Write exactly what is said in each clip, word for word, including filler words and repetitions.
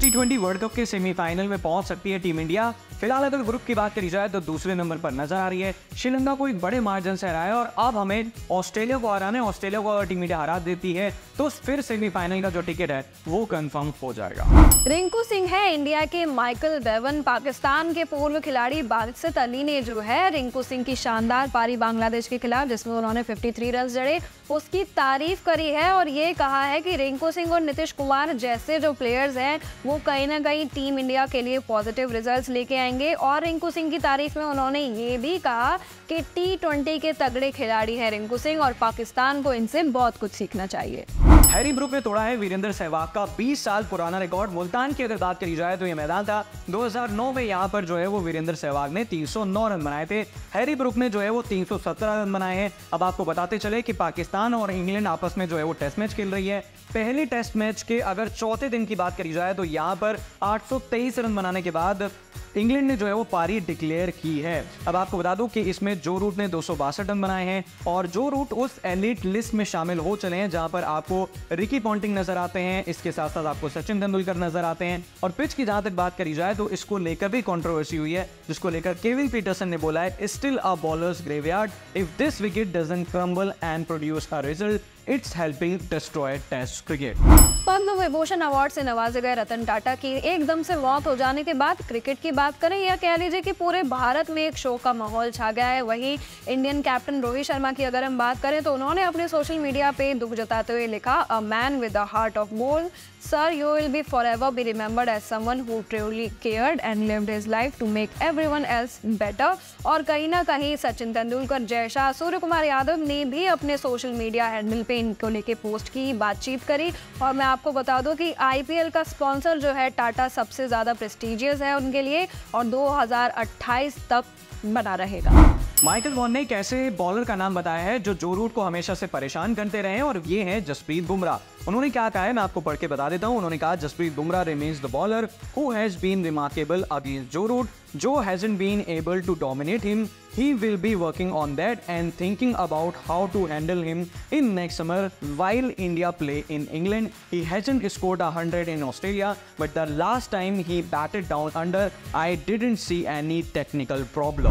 T twenty World Cup के semifinal में पहुंच सकती है टीम इंडिया। फिलहाल अगर ग्रुप की बात करी जाए तो दूसरे नंबर पर नजर आ रही है। श्रीलंका को एक बड़े मार्जिन से हराया और अब हमें ऑस्ट्रेलिया को हराना है। ऑस्ट्रेलिया को अगर टीम इंडिया हरा देती है तो फिर सेमीफाइनल का जो टिकट है वो कंफर्म हो जाएगा। रिंकू सिंह है इंडिया के माइकल वैवन। पाकिस्तान के पूर्व खिलाड़ी बासित अली ने जो है रिंकू सिंह की शानदार पारी बांग्लादेश के खिलाफ जिसमें उन्होंने तिरेपन रन जड़े उसकी तारीफ करी है और ये कहा है कि रिंकू सिंह और नीतीश कुमार जैसे जो प्लेयर्स हैं वो कहीं ना कहीं टीम इंडिया के लिए पॉजिटिव रिजल्ट्स लेके आएंगे। और रिंकू सिंह की तारीफ में उन्होंने ये भी कहा कि टी ट्वेंटी के तगड़े खिलाड़ी है रिंकू सिंह और पाकिस्तान को इनसे बहुत कुछ सीखना चाहिए। हैरी ब्रुक ने तोड़ा है वीरेंद्र सहवाग का बीस साल पुराना रिकॉर्ड। मुल्तान की अगर बात करी जाए तो ये मैदान था दो हज़ार नौ में, यहाँ पर जो है वो वीरेंद्र सहवाग ने तीन सौ नौ रन बनाए थे। हैरी ब्रुक ने जो है वो तीन सौ सत्रह रन बनाए हैं। अब आपको बताते चले कि पाकिस्तान और इंग्लैंड आपस में जो है वो टेस्ट मैच खेल रही है। पहले टेस्ट मैच के अगर चौथे दिन की बात करी जाए तो यहाँ पर आठ सौ तेईस रन बनाने के बाद इंग्लैंड ने जो है वो पारी डिक्लेयर की है। अब आपको बता दूं कि इसमें जो रूट ने दो सौ बासठ रन बनाए हैं और जो रूट उस एलीट लिस्ट में शामिल हो चले हैं जहां पर आपको रिकी पॉन्टिंग नजर आते हैं, इसके साथ साथ आपको सचिन तेंदुलकर नजर आते हैं। और पिच की जहां तक बात करी जाए तो इसको लेकर भी कॉन्ट्रोवर्सी हुई है जिसको लेकर केविन पीटरसन ने बोला है still a bowlers graveyard if this wicket doesn't crumble and produce a result it's helping destroy test cricket. Padma Vibhushan award से नवाजे गए रतन टाटा की एकदम से मौत हो जाने के बाद क्रिकेट की बात करें या कह लीजिए कि पूरे भारत में एक शोक का माहौल छा गया है। वहीं इंडियन कैप्टन रोहित शर्मा की अगर हम बात करें तो उन्होंने अपने सोशल मीडिया पे दुख जताते हुए लिखा a man with a heart of gold sir you will be forever be remembered as someone who truly cared and lived his life to make everyone else better. और कहीं ना कहीं सचिन तेंदुलकर, जय शाह, सूर्य कुमार यादव ने भी अपने सोशल मीडिया हैंडल पे इनको लेके पोस्ट की, बातचीत करी। और मैं आपको बता दूं कि आईपीएल का स्पॉन्सर जो है टाटा सबसे ज्यादा प्रेस्टीजियस है उनके लिए और दो हज़ार अट्ठाईस तक बना रहेगा। माइकल वॉन ने एक ऐसे बॉलर का नाम बताया है जो जो रूट को हमेशा से परेशान करते रहे और ये हैं जसप्रीत बुमराह। उन्होंने क्या कहा है मैं आपको पढ़ के बता देता हूँ। उन्होंने कहा Jasprit Bumrah remains the bowler who has been remarkable against Joe Root जो hasn't been able to dominate him he will be working on that and thinking about how to handle him in next summer while India play in England he hasn't scored a hundred in Australia but the last time he batted down under I didn't see any technical problem.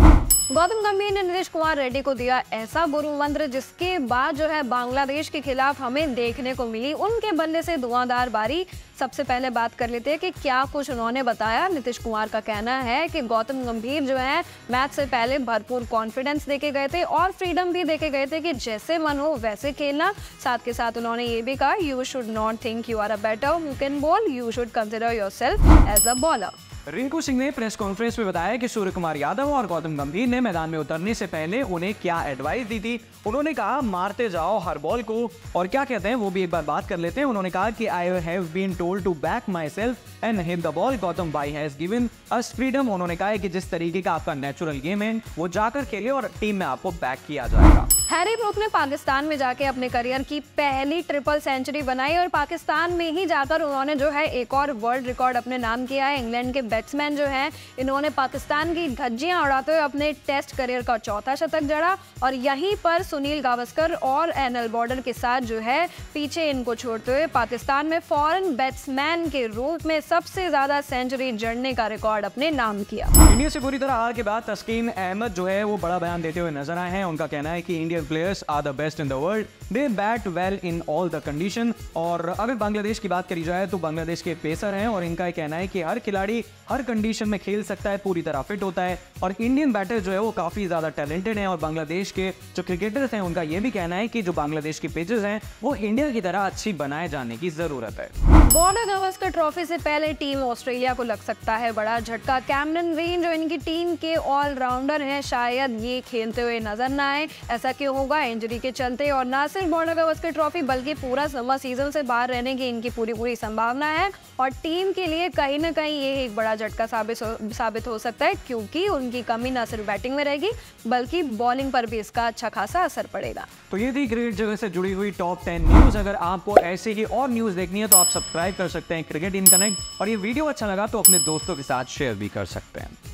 Gautam Gambhir ने नीतीश कुमार रेड्डी को दिया ऐसा गुरु मंत्र जिसके बाद जो है बांग्लादेश के खिलाफ हमें देखने को मिली उनके बल्ले से धुआंधार बारी। सबसे पहले बात कर लेते हैं कि क्या कुछ उन्होंने बताया। नीतीश कुमार का कहना है कि गौतम गंभीर जो है मैच से पहले भरपूर कॉन्फिडेंस देके गए थे और फ्रीडम भी देके गए थे कि जैसे मन हो वैसे खेलना। साथ के साथ उन्होंने ये भी कहा you should not think you are a batter who can bowl you should consider yourself as a bowler. Rinku Singh ने प्रेस कॉन्फ्रेंस में बताया कि सूर्य कुमार यादव और गौतम गंभीर ने मैदान में उतरने से पहले उन्हें क्या एडवाइस दी थी। उन्होंने कहा मारते जाओ हर बॉल को और क्या कहते हैं वो भी एक बार बात कर लेते हैं। उन्होंने कहा कि I have been told to back myself and hit the ball. Gautam भाई हैज गिवन अस फ्रीडम। उन्होंने कहा कि जिस तरीके का आपका नेचुरल गेम है वो जाकर खेले और टीम में आपको बैक किया जाएगा। हैरी ब्रुक ने पाकिस्तान में जाके अपने करियर की पहली ट्रिपल सेंचुरी बनाई और पाकिस्तान में ही जाकर उन्होंने जो है एक और वर्ल्ड रिकॉर्ड अपने नाम किया है। इंग्लैंड के बैट्समैन जो हैं इन्होंने पाकिस्तान की धज्जियां उड़ाते हुए अपने टेस्ट करियर का चौथा शतक जड़ा और यहीं पर सुनील गावस्कर और एनएल बॉर्डर के साथ जो है पीछे इनको छोड़ते हुए पाकिस्तान में फॉरेन बैट्समैन के रूप में सबसे ज्यादा सेंचुरी जड़ने का रिकॉर्ड अपने नाम किया। इंडिया से बुरी तरह हार के बाद तस्कीन अहमद जो है वो बड़ा बयान देते हुए नजर आए हैं। उनका कहना है कि India players are the best in the world. They bat well in all the condition. और अगर बांग्लादेश की बात करी जाए तो बांग्लादेश के पेसर हैं और इनका कहना है कि हर खिलाड़ी हर कंडीशन में खेल सकता है, पूरी तरह फिट होता है और इंडियन बैटर जो है वो काफी ज्यादा टैलेंटेड हैं। और बांग्लादेश के जो क्रिकेटर्स हैं उनका ये भी कहना है कि जो बांग्लादेश के पिचेस हैं वो इंडिया की तरह अच्छी बनाए जाने की जरूरत है। बॉर्डर गावस्कर ट्रॉफी से पहले टीम ऑस्ट्रेलिया को लग सकता है बड़ा झटका। कैमरन ग्रीन जो इनकी टीम के ऑलराउंडर हैं शायद ये खेलते हुए नजर न आए। ऐसा क्यों होगा? इंजरी के चलते। और न सिर्फ बॉर्डर गावस्कर ट्रॉफी बल्कि पूरा समर सीजन से बाहर रहने की इनकी पूरी पूरी संभावना है और टीम के लिए कहीं ना कहीं ये एक बड़ा झटका साबित हो, साबित हो सकता है क्योंकि उनकी कमी न सिर्फ बैटिंग में रहेगी बल्कि बॉलिंग पर भी इसका अच्छा खासा असर पड़ेगा। तो ये थी क्रिकेट जगह से जुड़ी हुई टॉप टेन न्यूज। अगर आपको ऐसी ही और न्यूज देखनी है तो आप सब्सक्राइब कर सकते हैं क्रिकेट इन कनेक्ट और ये वीडियो अच्छा लगा तो अपने दोस्तों के साथ शेयर भी कर सकते हैं।